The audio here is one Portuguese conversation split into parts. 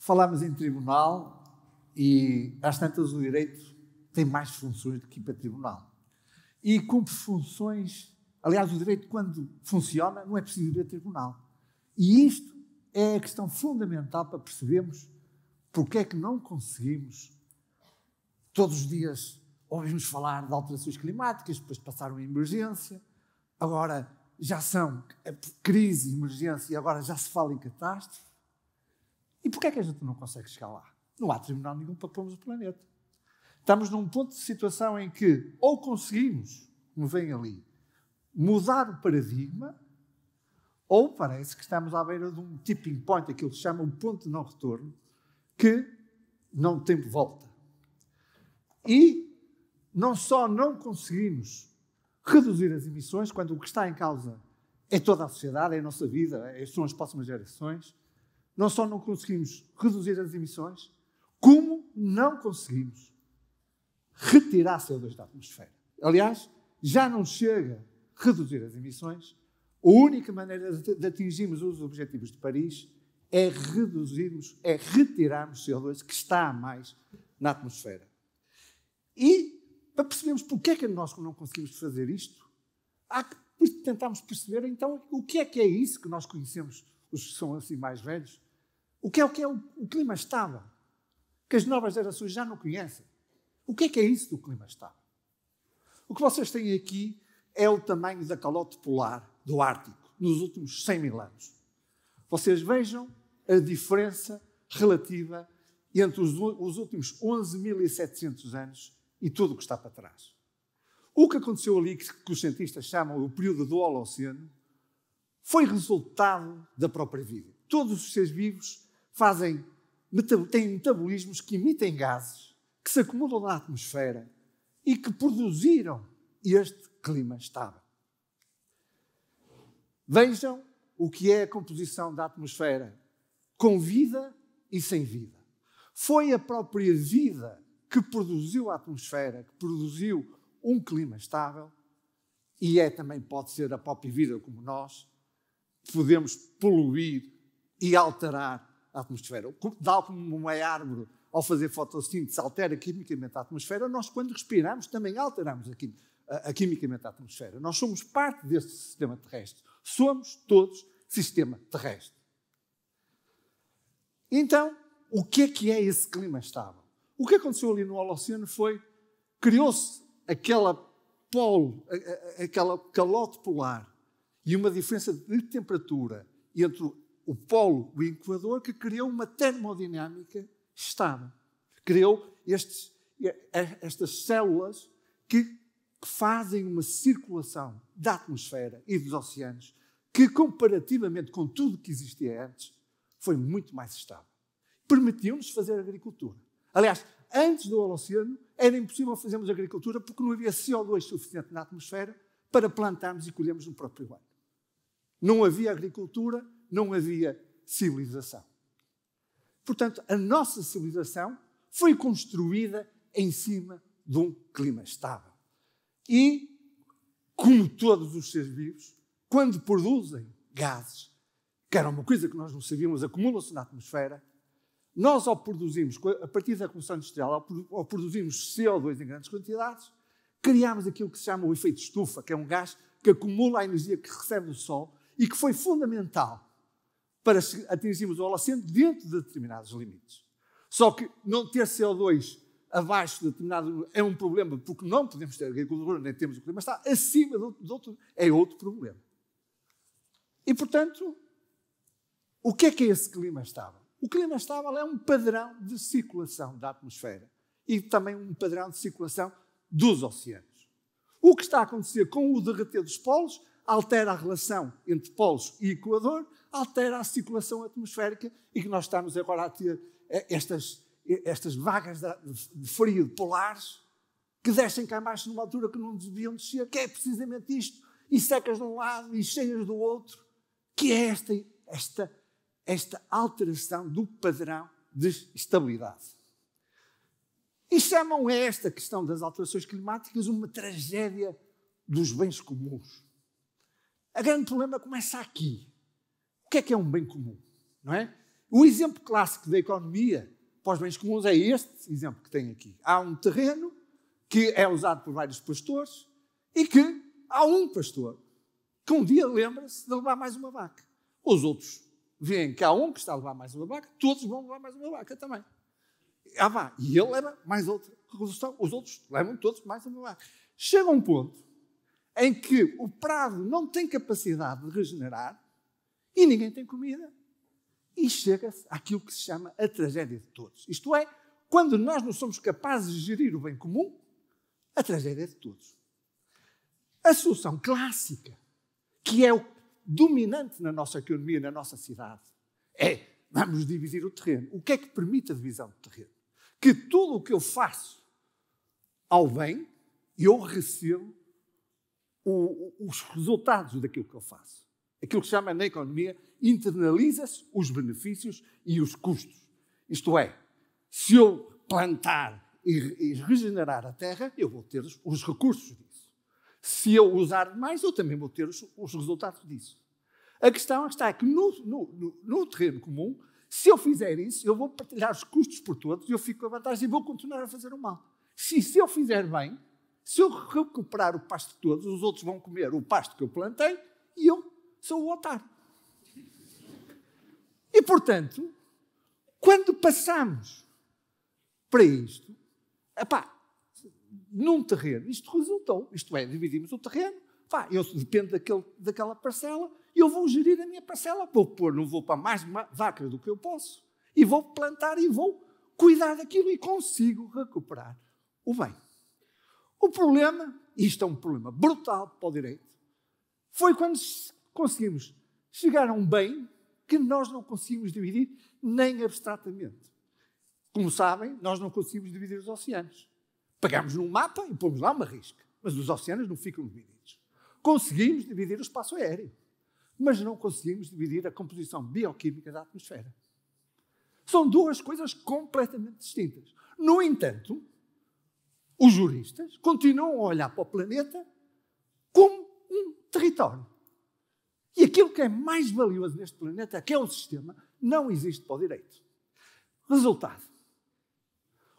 Falámos em tribunal e, às tantas, o direito tem mais funções do que ir para tribunal. E cumpre funções... Aliás, o direito, quando funciona, não é preciso ir a tribunal. E isto é a questão fundamental para percebermos porque é que não conseguimos todos os dias ouvimos falar de alterações climáticas, depois passaram a emergência, agora já são crise, emergência, e agora já se fala em catástrofe. E porquê é que a gente não consegue chegar lá? Não há tribunal nenhum para pormos o planeta. Estamos num ponto de situação em que ou conseguimos, como vem ali, mudar o paradigma, ou parece que estamos à beira de um tipping point, aquilo que se chama um ponto de não retorno, que não tem volta. E não só não conseguimos reduzir as emissões, quando o que está em causa é toda a sociedade, é a nossa vida, são as próximas gerações, não só não conseguimos reduzir as emissões, como não conseguimos retirar CO2 da atmosfera. Aliás, já não chega a reduzir as emissões. A única maneira de atingirmos os objetivos de Paris é reduzirmos, é retirarmos CO2 que está a mais na atmosfera. E, para percebermos porque é que nós não conseguimos fazer isto, há que tentarmos perceber, então, o que é isso que nós conhecemos, os que são assim mais velhos, o que é o clima estável, que as novas gerações já não conhecem. O que é isso do clima estável? O que vocês têm aqui é o tamanho da calote polar do Ártico nos últimos 100 mil anos. Vocês vejam a diferença relativa entre os últimos 11.700 anos e tudo o que está para trás. O que aconteceu ali, que os cientistas chamam o período do Holoceno, foi resultado da própria vida. Todos os seres vivos têm metabolismos que emitem gases, que se acumulam na atmosfera e que produziram este clima estável. Vejam o que é a composição da atmosfera com vida e sem vida. Foi a própria vida que produziu a atmosfera, que produziu um clima estável, e também pode ser a própria vida como nós, podemos poluir e alterar a atmosfera. Tal como uma árvore, ao fazer fotossíntese, altera quimicamente a atmosfera, nós, quando respiramos, também alteramos quimicamente a atmosfera. Nós somos parte deste sistema terrestre. Somos todos sistema terrestre. Então, o que é esse clima estável? O que aconteceu ali no Holoceno foi, criou-se aquela calote polar e uma diferença de temperatura entre o polo e o equador que criou uma termodinâmica estável. Criou estas células que fazem uma circulação da atmosfera e dos oceanos que, comparativamente com tudo que existia antes, foi muito mais estável. Permitiu-nos fazer agricultura. Aliás, antes do Holoceno, era impossível fazermos agricultura porque não havia CO2 suficiente na atmosfera para plantarmos e colhermos no próprio ano. Não havia agricultura, não havia civilização. Portanto, a nossa civilização foi construída em cima de um clima estável. E, como todos os seres vivos, quando produzem gases, que era uma coisa que nós não sabíamos, acumulam-se na atmosfera, nós, ao produzirmos, a partir da combustão industrial, ao produzirmos CO2 em grandes quantidades, criámos aquilo que se chama o efeito estufa, que é um gás que acumula a energia que recebe do Sol e que foi fundamental para atingirmos o Holoceno dentro de determinados limites. Só que não ter CO2 abaixo de determinado é um problema, porque não podemos ter agricultura, nem temos o clima estável, acima de outro é outro problema. E, portanto, o que é esse clima estável? O clima estável é um padrão de circulação da atmosfera e também um padrão de circulação dos oceanos. O que está a acontecer com o derreter dos polos altera a relação entre polos e equador, altera a circulação atmosférica e que nós estamos agora a ter estas vagas de frio polares que descem cá embaixo numa altura que não deviam descer, que é precisamente isto, e secas de um lado e cheias do outro, que é esta alteração do padrão de estabilidade. E chamam esta questão das alterações climáticas uma tragédia dos bens comuns. O grande problema começa aqui. O que é um bem comum? Não é? O exemplo clássico da economia para os bens comuns é este exemplo que tem aqui. Há um terreno que é usado por vários pastores e que há um pastor que um dia lembra-se de levar mais uma vaca. Os outros veem que há um que está a levar mais uma vaca, todos vão levar mais uma vaca também. Ah, vá, e ele leva mais outra. Os outros levam todos mais uma vaca. Chega um ponto em que o prado não tem capacidade de regenerar e ninguém tem comida. E chega-se àquilo que se chama a tragédia de todos. Isto é, quando nós não somos capazes de gerir o bem comum, a tragédia de todos. A solução clássica, que é o dominante na nossa economia, na nossa cidade, é vamos dividir o terreno. O que é que permite a divisão do terreno? Que tudo o que eu faço ao bem, eu recebo os resultados daquilo que eu faço. Aquilo que se chama na economia, internaliza-se os benefícios e os custos. Isto é, se eu plantar e regenerar a terra, eu vou ter os recursos disso. Se eu usar mais, eu também vou ter os resultados disso. A questão está que no terreno comum, se eu fizer isso, eu vou partilhar os custos por todos, eu fico com a vantagem e vou continuar a fazer o mal. Se eu fizer bem, se eu recuperar o pasto de todos, os outros vão comer o pasto que eu plantei e eu sou o otário. E, portanto, quando passamos para isto, epá, num terreno, isto resultou. Isto é, dividimos o terreno, epá, eu dependo daquela parcela, eu vou gerir a minha parcela, vou pôr, não vou para mais vaca do que eu posso, e vou plantar e vou cuidar daquilo e consigo recuperar o bem. O problema, e isto é um problema brutal para o direito, foi quando conseguimos chegar a um bem que nós não conseguimos dividir nem abstratamente. Como sabem, nós não conseguimos dividir os oceanos. Pegamos num mapa e pomos lá uma risca, mas os oceanos não ficam divididos. Conseguimos dividir o espaço aéreo, mas não conseguimos dividir a composição bioquímica da atmosfera. São duas coisas completamente distintas. No entanto, os juristas continuam a olhar para o planeta como um território. E aquilo que é mais valioso neste planeta, que é o sistema, não existe para o direito. Resultado.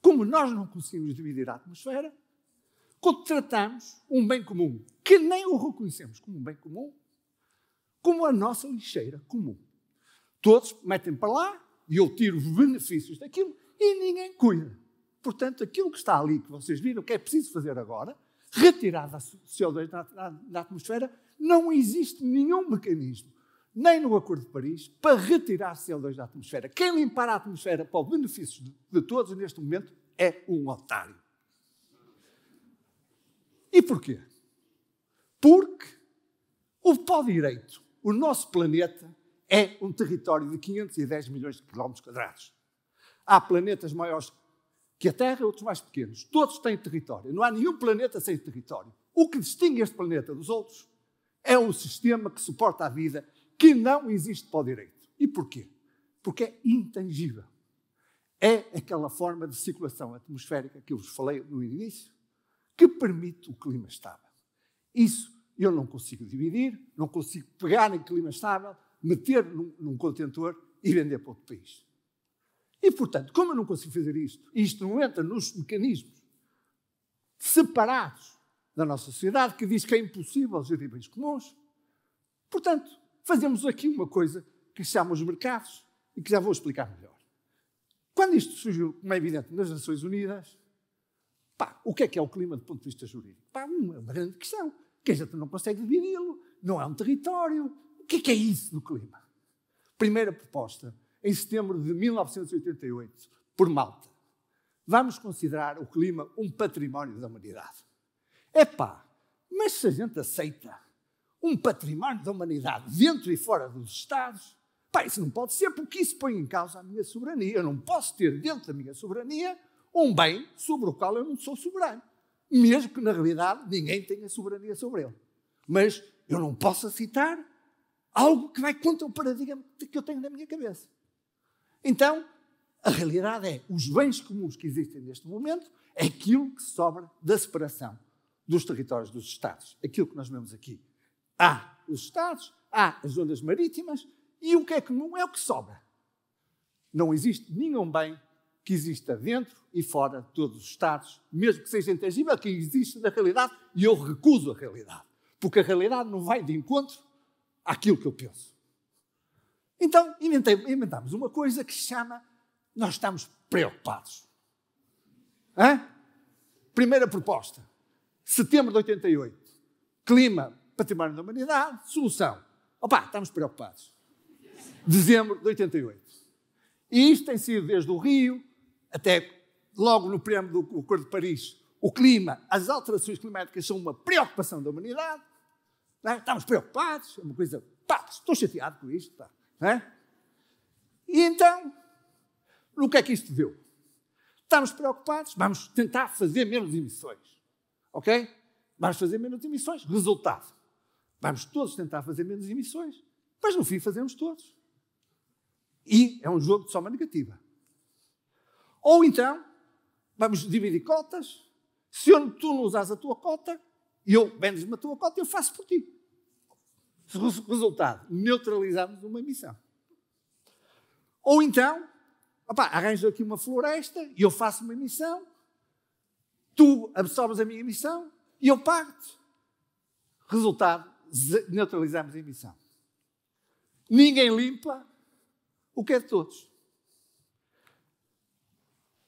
Como nós não conseguimos dividir a atmosfera, quando tratamos um bem comum, que nem o reconhecemos como um bem comum, como a nossa lixeira comum. Todos metem para lá e eu tiro os benefícios daquilo e ninguém cuida. Portanto, aquilo que está ali, que vocês viram, que é preciso fazer agora, retirar da CO2 da atmosfera, não existe nenhum mecanismo, nem no Acordo de Paris, para retirar CO2 da atmosfera. Quem limpar a atmosfera para o benefício de todos, neste momento, é um otário. E porquê? Porque o pó-direito, o nosso planeta, é um território de 510 milhões de quilómetros quadrados. Há planetas maiores que a Terra, outros mais pequenos. Todos têm território. Não há nenhum planeta sem território. O que distingue este planeta dos outros é um sistema que suporta a vida que não existe para o direito. E porquê? Porque é intangível. É aquela forma de circulação atmosférica que eu vos falei no início que permite o clima estável. Isso eu não consigo dividir, não consigo pegar em clima estável, meter num contentor e vender para outro país. E, portanto, como eu não consigo fazer isto, e isto não entra nos mecanismos separados da nossa sociedade, que diz que é impossível gerir bens comuns, portanto, fazemos aqui uma coisa que se chama os mercados e que já vou explicar melhor. Quando isto surgiu, como é evidente, nas Nações Unidas, o que é o clima do ponto de vista jurídico? Uma grande questão, que a gente não consegue dividi-lo, não é um território. O que é isso do clima? Primeira proposta, em setembro de 1988, por Malta. Vamos considerar o clima um património da humanidade. Epá, mas se a gente aceita um património da humanidade dentro e fora dos Estados, pá, isso não pode ser, porque isso põe em causa a minha soberania. Eu não posso ter dentro da minha soberania um bem sobre o qual eu não sou soberano. Mesmo que, na realidade, ninguém tenha soberania sobre ele. Mas eu não posso aceitar algo que vai contra o paradigma que eu tenho na minha cabeça. Então, A realidade é, os bens comuns que existem neste momento é aquilo que sobra da separação dos territórios dos Estados. Aquilo que nós vemos aqui. Há os Estados, há as zonas marítimas e o que é comum é o que sobra. Não existe nenhum bem que exista dentro e fora de todos os Estados, mesmo que seja intangível, que existe na realidade, e eu recuso a realidade. Porque a realidade não vai de encontro àquilo que eu penso. Então, inventamos uma coisa que se chama nós estamos preocupados. Hã? Primeira proposta. Setembro de 88. Clima, património da humanidade, solução. Opa, estamos preocupados. Dezembro de 88. E isto tem sido desde o Rio, até logo no preâmbulo do Acordo de Paris, o clima, as alterações climáticas são uma preocupação da humanidade. Não é? Estamos preocupados, é uma coisa, pá, estou chateado com isto. Pá, não é? E então, o que é que isto deu? Estamos preocupados, vamos tentar fazer menos emissões. Ok? Vamos fazer menos emissões. Resultado, vamos todos tentar fazer menos emissões, mas no fim fazemos todos. E é um jogo de soma negativa. Ou então, vamos dividir cotas. Se tu não usas a tua cota, eu vendes-me a tua cota e eu faço por ti. Resultado, neutralizamos uma emissão. Ou então, opá, arranjo aqui uma floresta e eu faço uma emissão, tu absorves a minha emissão e eu pago-te. Resultado, neutralizamos a emissão. Ninguém limpa o que é de todos.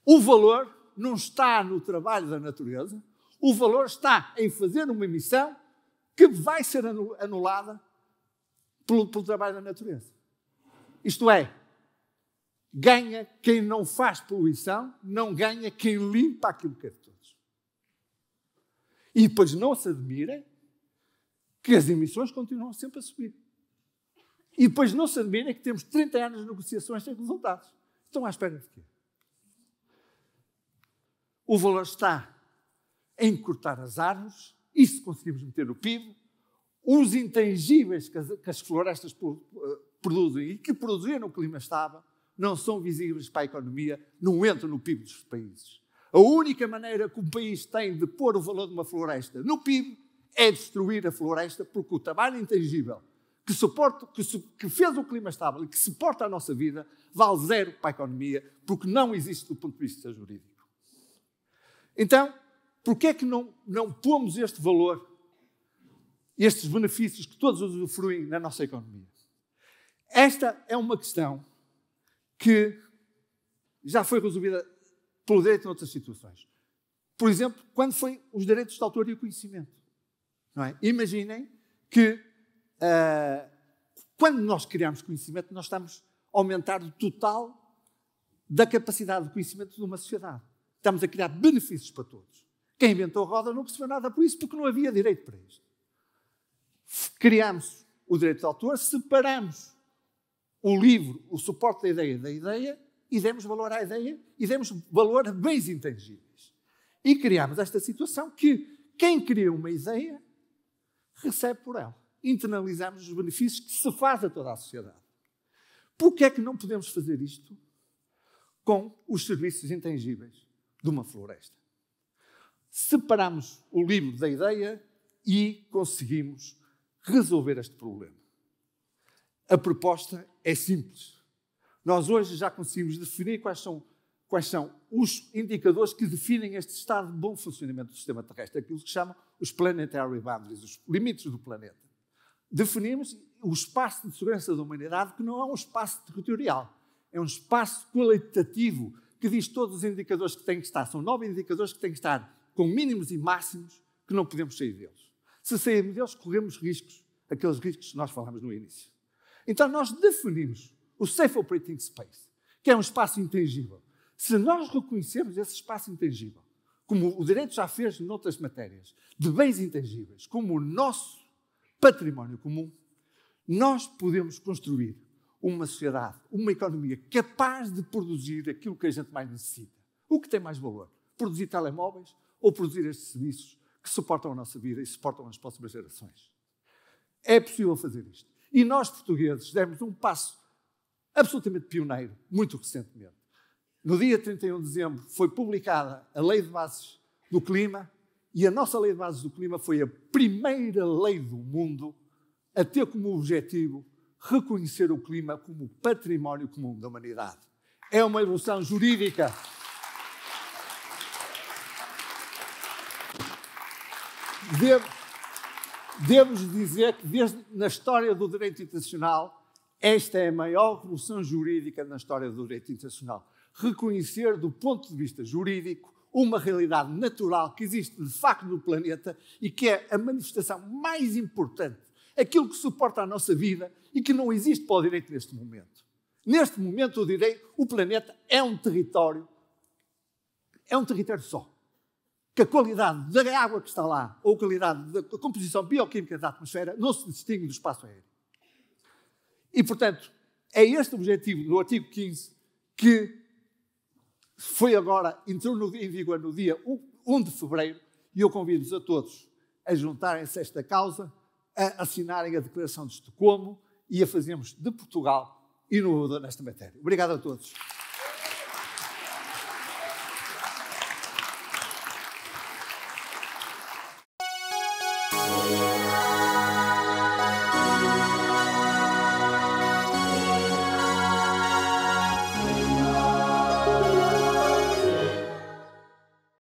O valor não está no trabalho da natureza, o valor está em fazer uma emissão que vai ser anulada pelo trabalho da natureza. Isto é, ganha quem não faz poluição, não ganha quem limpa aquilo que é de todos. E depois não se admirem que as emissões continuam sempre a subir. E depois não se admirem que temos 30 anos de negociações sem resultados. Estão à espera de quê? O valor está em cortar as árvores, e se conseguimos meter no PIB, os intangíveis que as florestas produzem e que produziram o clima estável não são visíveis para a economia, não entram no PIB dos países. A única maneira que um país tem de pôr o valor de uma floresta no PIB é destruir a floresta, porque o trabalho intangível que fez o clima estável e que suporta a nossa vida, vale zero para a economia, porque não existe do ponto de vista jurídico. Então, porquê é que não pomos este valor, estes benefícios que todos usufruem na nossa economia? Esta é uma questão que já foi resolvida pelo direito em outras situações. Por exemplo, quando foi os direitos de autor e o conhecimento. Não é? Imaginem que quando nós criamos conhecimento, nós estamos a aumentar o total da capacidade de conhecimento de uma sociedade. Estamos a criar benefícios para todos. Quem inventou a roda não percebeu nada por isso, porque não havia direito para isto. Criamos o direito de autor, separamos o livro, o suporte da ideia, e demos valor à ideia, e demos valor a bens intangíveis. E criamos esta situação que quem cria uma ideia recebe por ela. Internalizamos os benefícios que se faz a toda a sociedade. Porquê é que não podemos fazer isto com os serviços intangíveis de uma floresta? Separamos o livro da ideia e conseguimos resolver este problema. A proposta é simples. Nós hoje já conseguimos definir quais são os indicadores que definem este estado de bom funcionamento do sistema terrestre, aquilo que chamam os planetary boundaries, os limites do planeta. Definimos o espaço de segurança da humanidade, que não é um espaço territorial, é um espaço qualitativo que diz todos os indicadores que têm que estar. São 9 indicadores que têm que estar com mínimos e máximos, que não podemos sair deles. Se sairmos deles, corremos riscos, aqueles riscos que nós falámos no início. Então nós definimos o Safe Operating Space, que é um espaço intangível. Se nós reconhecermos esse espaço intangível, como o direito já fez noutras matérias, de bens intangíveis, como o nosso património comum, nós podemos construir uma sociedade, uma economia capaz de produzir aquilo que a gente mais necessita. O que tem mais valor? Produzir telemóveis ou produzir estes serviços que suportam a nossa vida e suportam as próximas gerações? É possível fazer isto. E nós, portugueses, demos um passo absolutamente pioneiro, muito recentemente. No dia 31 de dezembro foi publicada a Lei de Bases do Clima e a nossa Lei de Bases do Clima foi a primeira lei do mundo a ter como objetivo reconhecer o clima como património comum da humanidade. É uma evolução jurídica. Devemos dizer que desde na história do direito internacional, esta é a maior evolução jurídica na história do direito internacional. Reconhecer do ponto de vista jurídico uma realidade natural que existe de facto no planeta e que é a manifestação mais importante, aquilo que suporta a nossa vida e que não existe para o direito neste momento. Neste momento, o planeta é um território só. Que a qualidade da água que está lá ou a qualidade da composição bioquímica da atmosfera não se distingue do espaço aéreo. E, portanto, é este o objetivo do artigo 15 que foi agora, entrou em vigor no dia 1 de fevereiro e eu convido-vos a todos a juntarem-se a esta causa, a assinarem a Declaração de Estocolmo e a fazermos de Portugal inovador nesta matéria. Obrigado a todos.